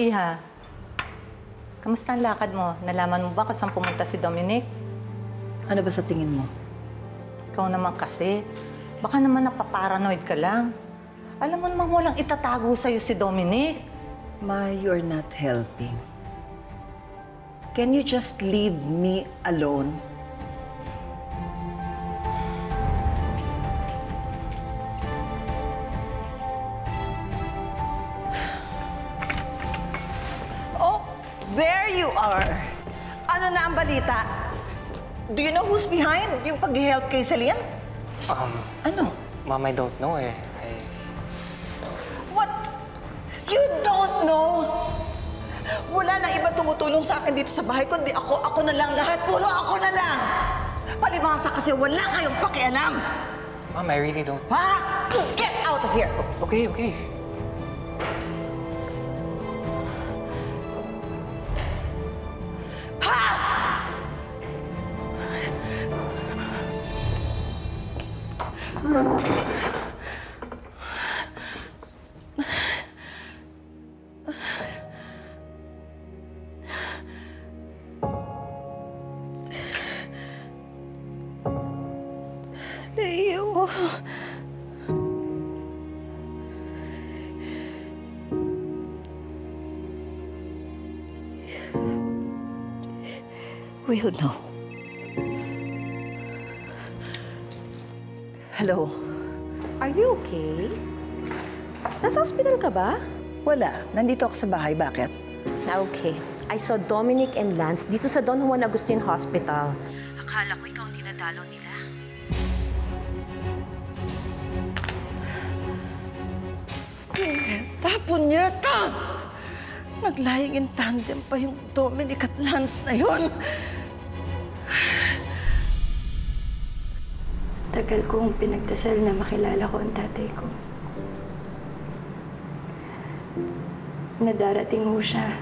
Iha, kamusta ang lakad mo? Nalaman mo ba kung saan pumunta si Dominic? Ano ba sa tingin mo? Ikaw naman kasi. Baka naman napaparanoid ka lang. Alam mo naman walang itatago sa'yo si Dominic. Ma, you're not helping. Can you just leave me alone? Oh, there you are. Ano na ang balita? Do you know who's behind yung pag-help kay Celine? Ano? Ma'am, I don't know eh. What? You don't know? Wala na iba tumutulong sa akin dito sa bahay, kundi ako. Ako na lang lahat. Puro ako na lang. Palibasa kasi wala kayong pakialam. Ma'am, I really don't... Ha? Get out of here! Okay, okay. Leo. We'll know. Hello. Are you okay? Nasa hospital ka ba? Wala. Nandito ako sa bahay. Bakit? Okay. I saw Dominic and Lance dito sa Don Juan Agustin Hospital. Akala ko ikaw ang dinadalo nila. Tapon niya ito! Naglaying in tandem pa yung Dominic at Lance na yun. Tagal kong pinagdasal na makilala ko ang tatay ko. Nadarating ho siya.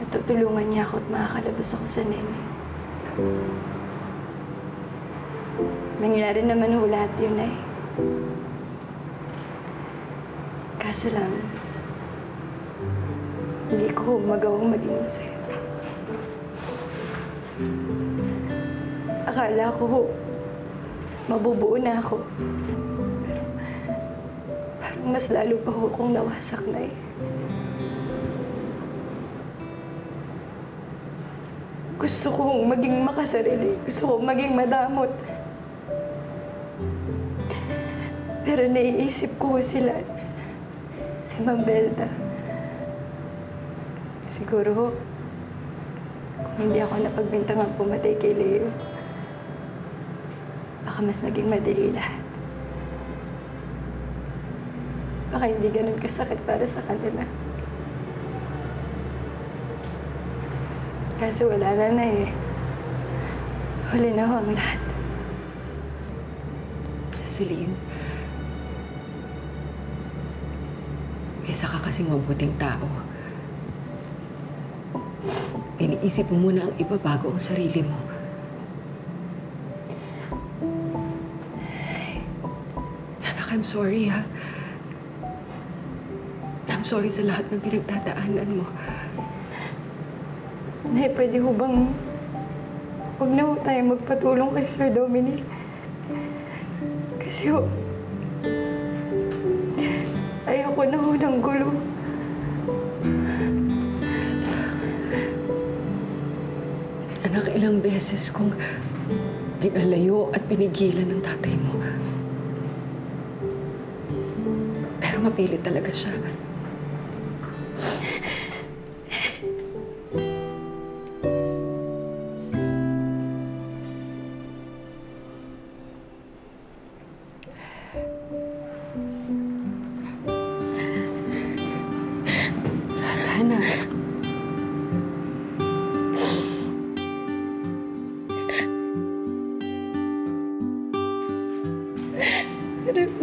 Natutulungan niya ako at makakalabas ako sa nene. Nangyari naman ho lahat yun eh. Kaso lang, hindi ko magawang maging masaya. Akala ko mabubuo na ako. Pero parang mas lalo pa ako kung nawasak na eh. Gusto kong maging makasarili. Gusto kong maging madamot. Pero naiisip ko si Lance, si Ma'am Velda. Siguro, kung hindi ako napagbintangang pumatay kay Leo, baka mas naging madali lahat. Baka hindi ganun kasakit para sa kanila. Kasi wala na eh. Huli na ho ang lahat. Celine, isa ka kasing mabuting tao. Piniisip mo muna ang iba bago ang sarili mo. I'm sorry, ha? I'm sorry sa lahat ng pinagdadaanan mo. Nay, pwede ho bang huwag na ho tayo magpatulong kay Sir Dominic? Kasi ho, ayoko na ho ng gulo. Anak, ilang beses kong pinalayo at pinigilan ng tatay mo. Mapilit talaga siya.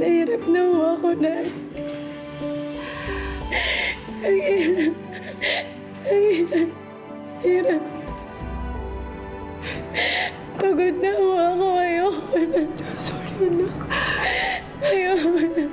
Hirap na ho ako na. Ang hirap. Pagod na ho ako. Ayoko na. Sorry, anak. Ayoko na.